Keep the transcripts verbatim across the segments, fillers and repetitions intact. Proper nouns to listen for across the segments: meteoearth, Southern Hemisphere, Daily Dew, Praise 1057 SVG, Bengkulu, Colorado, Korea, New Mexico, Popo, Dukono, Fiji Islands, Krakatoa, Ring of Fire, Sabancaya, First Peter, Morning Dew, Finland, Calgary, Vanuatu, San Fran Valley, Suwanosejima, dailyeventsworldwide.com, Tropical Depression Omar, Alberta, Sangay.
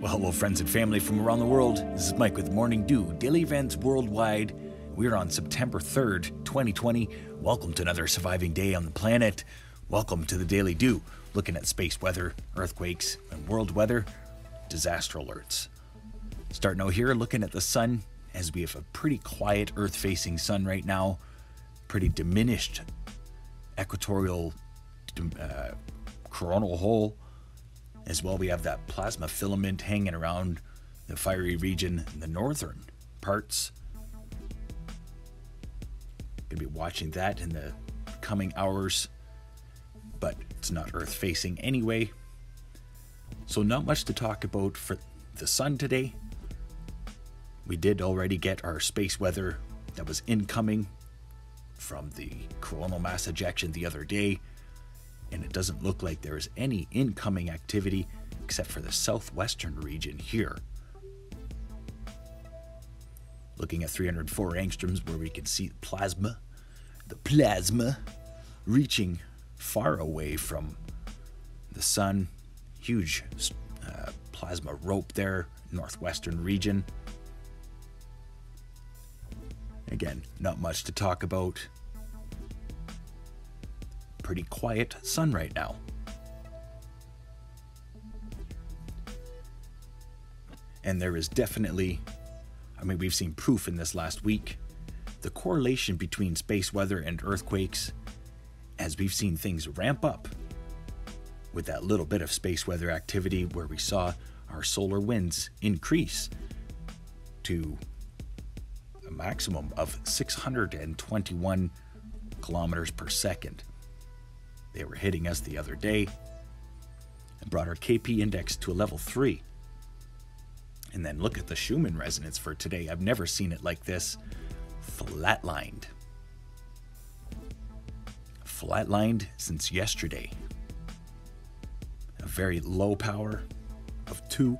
Well, hello friends and family from around the world. This is Mike with Morning Dew, daily events worldwide. We're on September third, twenty twenty. Welcome to another surviving day on the planet. Welcome to the Daily Dew, looking at space weather, earthquakes, and world weather, disaster alerts. Starting out here, looking at the sun, as we have a pretty quiet Earth-facing sun right now, pretty diminished equatorial uh, coronal hole. As well, we have that plasma filament hanging around the fiery region in the northern parts. Gonna be watching that in the coming hours, but it's not Earth-facing anyway. So not much to talk about for the sun today. We did already get our space weather that was incoming from the coronal mass ejection the other day. And it doesn't look like there is any incoming activity except for the southwestern region here. Looking at three hundred four angstroms, where we can see plasma, the plasma reaching far away from the sun. Huge uh, plasma rope there, northwestern region. Again, not much to talk about. Pretty quiet sun right now. And there is definitely, I mean, we've seen proof in this last week, the correlation between space weather and earthquakes, as we've seen things ramp up with that little bit of space weather activity where we saw our solar winds increase to a maximum of six hundred twenty-one kilometers per second. They were hitting us the other day and brought our K P index to a level three. And then look at the Schumann resonance for today. I've never seen it like this. Flatlined. Flatlined since yesterday. A very low power of two.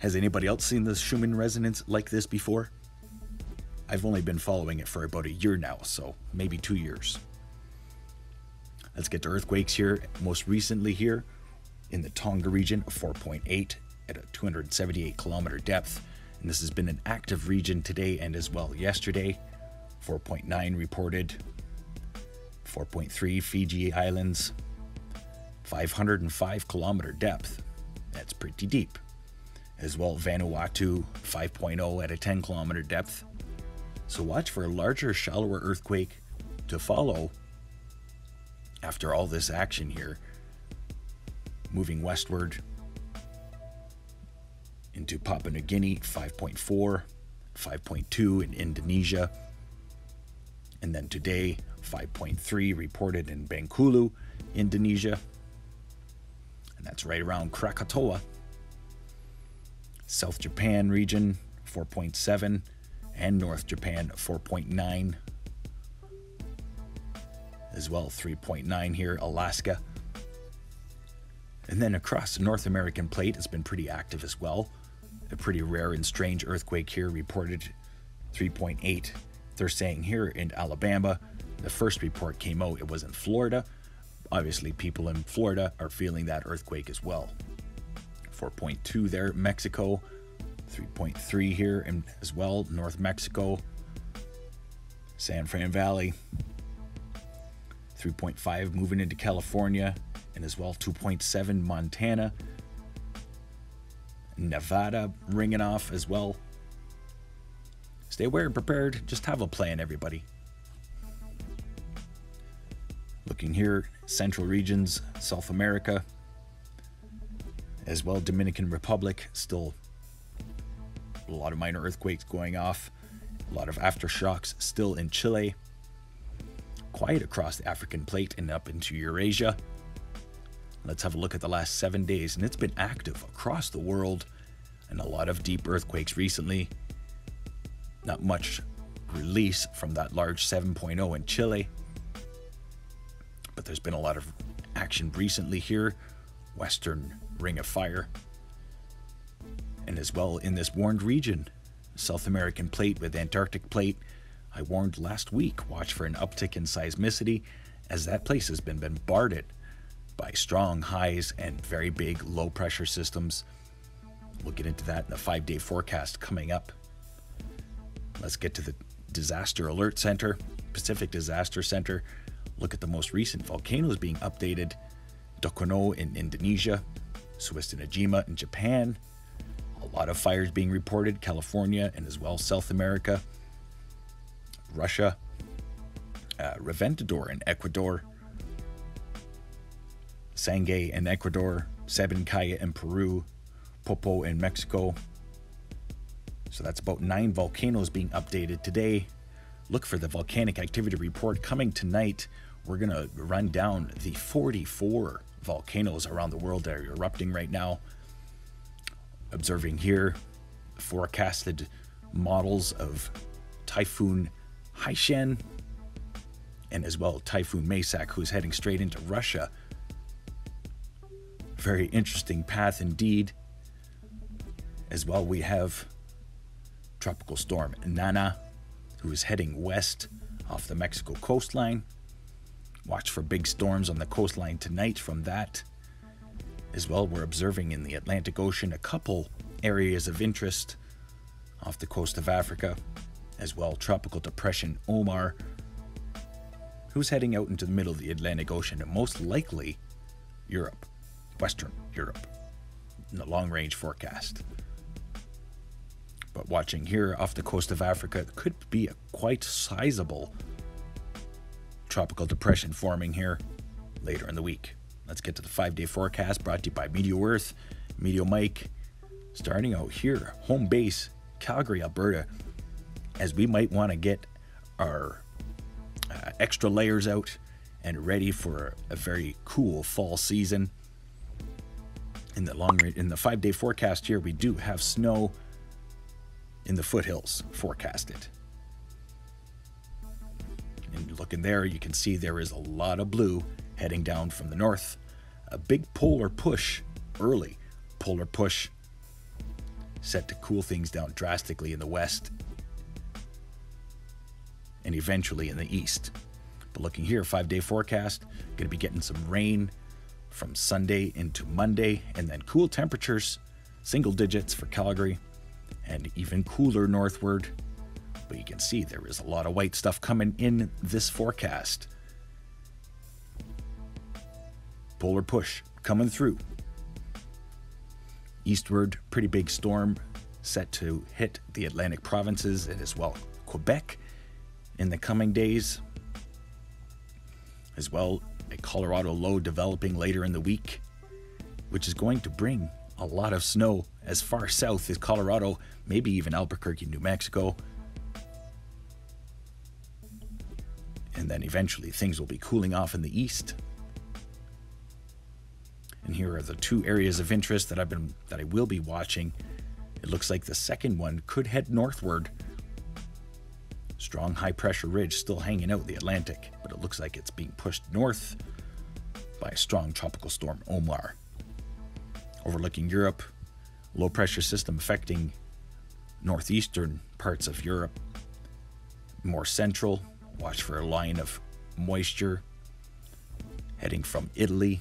Has anybody else seen the Schumann resonance like this before? I've only been following it for about a year now, so maybe two years. Let's get to earthquakes here. Most recently here in the Tonga region, a four point eight at a two hundred seventy-eight kilometer depth. And this has been an active region today and as well yesterday. four point nine reported. four point three Fiji Islands. five hundred five kilometer depth. That's pretty deep. As well, Vanuatu, five point oh at a ten kilometer depth. So watch for a larger, shallower earthquake to follow after all this action here, moving westward into Papua New Guinea, five point four, five point two in Indonesia, and then today, five point three reported in Bengkulu, Indonesia, and that's right around Krakatoa. South Japan region, four point seven. And North Japan, four point nine. As well, three point nine here, Alaska. And then across the North American plate, it's been pretty active as well. A pretty rare and strange earthquake here, reported three point eight. They're saying here in Alabama, the first report came out, it was in Florida. Obviously, people in Florida are feeling that earthquake as well. four point two there, Mexico. three point three here and as well, North Mexico, San Fran Valley, three point five moving into California, and as well two point seven Montana, Nevada ringing off as well. Stay aware and prepared, just have a plan everybody. Looking here, central regions, South America, as well Dominican Republic, still a lot of minor earthquakes going off, a lot of aftershocks still in Chile, quiet across the African plate and up into Eurasia. Let's have a look at the last seven days, and it's been active across the world and a lot of deep earthquakes recently. Not much release from that large seven point oh in Chile, but there's been a lot of action recently here, Western Ring of Fire. And as well in this warned region, South American plate with Antarctic plate, I warned last week, watch for an uptick in seismicity as that place has been bombarded by strong highs and very big low pressure systems. We'll get into that in the five-day forecast coming up. Let's get to the Disaster Alert Center, Pacific Disaster Center. Look at the most recent volcanoes being updated. Dukono in Indonesia, Suwanosejima in Japan. A lot of fires being reported, California and as well South America, Russia, uh, Reventador in Ecuador, Sangay in Ecuador, Sabancaya in Peru, Popo in Mexico. So that's about nine volcanoes being updated today. Look for the volcanic activity report coming tonight. We're going to run down the forty-four volcanoes around the world that are erupting right now. Observing here, forecasted models of Typhoon Haishen and as well Typhoon Maysak, who's heading straight into Russia. Very interesting path indeed. As well, we have Tropical Storm Nana, who is heading west off the Mexico coastline. Watch for big storms on the coastline tonight from that. As well, we're observing in the Atlantic Ocean a couple areas of interest off the coast of Africa. As well, Tropical Depression Omar, who's heading out into the middle of the Atlantic Ocean and most likely Europe, Western Europe, in the long-range forecast. But watching here off the coast of Africa, it could be a quite sizable tropical depression forming here later in the week. Let's get to the five-day forecast brought to you by Meteor Earth, Meteor Mike, starting out here, home base, Calgary, Alberta, as we might want to get our uh, extra layers out and ready for a very cool fall season. In the long in the five-day forecast here, we do have snow in the foothills forecasted. And looking there, you can see there is a lot of blue heading down from the north. A big polar push early. Polar push set to cool things down drastically in the west and eventually in the east. But looking here, five-day forecast, going to be getting some rain from Sunday into Monday, and then cool temperatures, single digits for Calgary, and even cooler northward. But you can see there is a lot of white stuff coming in this forecast. Polar push coming through. Eastward, pretty big storm set to hit the Atlantic provinces and as well Quebec in the coming days. As well, a Colorado low developing later in the week, which is going to bring a lot of snow as far south as Colorado, maybe even Albuquerque, New Mexico. And then eventually things will be cooling off in the east. And here are the two areas of interest that I've been that I will be watching. It looks like the second one could head northward. Strong high-pressure ridge still hanging out in the Atlantic, but it looks like it's being pushed north by a strong tropical storm, Omar. Overlooking Europe, low-pressure system affecting northeastern parts of Europe. More central, watch for a line of moisture heading from Italy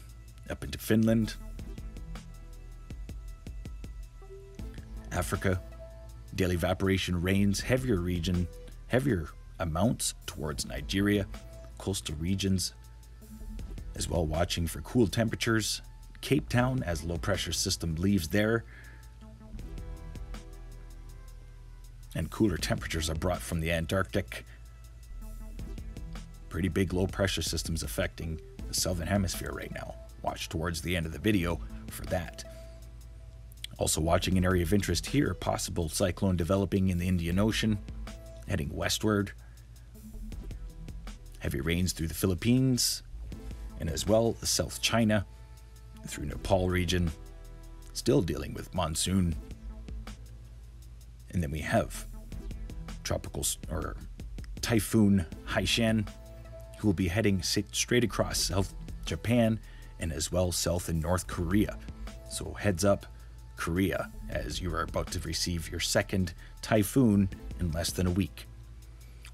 up into Finland. Africa, daily evaporation rains, heavier region, heavier amounts towards Nigeria, coastal regions, as well watching for cool temperatures. Cape Town as low pressure system leaves there. And cooler temperatures are brought from the Antarctic. Pretty big low pressure systems affecting the Southern Hemisphere right now. Watch towards the end of the video for that. Also watching an area of interest here, possible cyclone developing in the Indian Ocean, heading westward. Heavy rains through the Philippines and as well the South China through Nepal region, still dealing with monsoon. And then we have tropical or Typhoon Haishen, who will be heading straight across South Japan and as well South and North Korea. So heads up Korea, as you are about to receive your second typhoon in less than a week.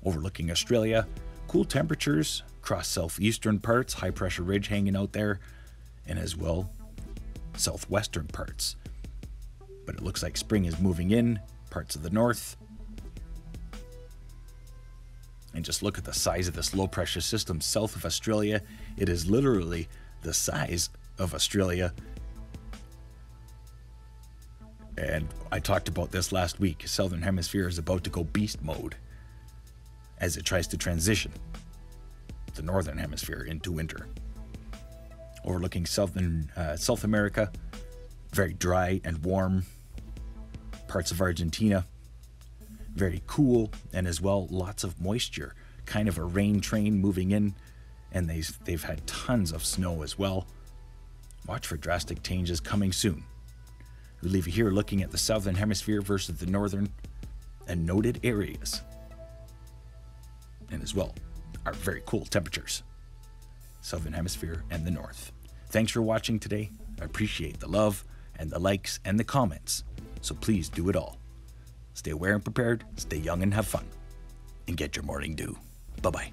Overlooking Australia, cool temperatures across southeastern parts, high pressure ridge hanging out there, and as well southwestern parts. But it looks like spring is moving in parts of the north. And just look at the size of this low pressure system south of Australia. It is literally the size of Australia. And I talked about this last week. Southern Hemisphere is about to go beast mode as it tries to transition the Northern Hemisphere into winter. Overlooking Southern uh, South America, very dry and warm. Parts of Argentina, very cool, and as well lots of moisture. Kind of a rain train moving in, and they've, they've had tons of snow as well. Watch for drastic changes coming soon. We leave you here looking at the Southern Hemisphere versus the Northern and noted areas. And as well, our very cool temperatures. Southern Hemisphere and the North. Thanks for watching today. I appreciate the love and the likes and the comments. So please do it all. Stay aware and prepared. Stay young and have fun. And get your morning dew. Bye-bye.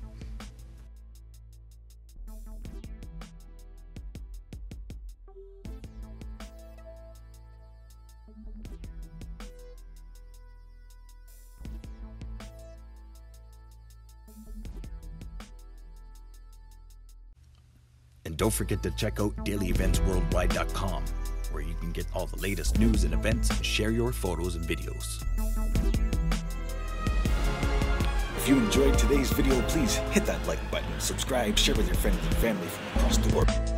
Don't forget to check out daily events worldwide dot com, where you can get all the latest news and events and share your photos and videos. If you enjoyed today's video, please hit that like button, subscribe, share with your friends and family from across the world.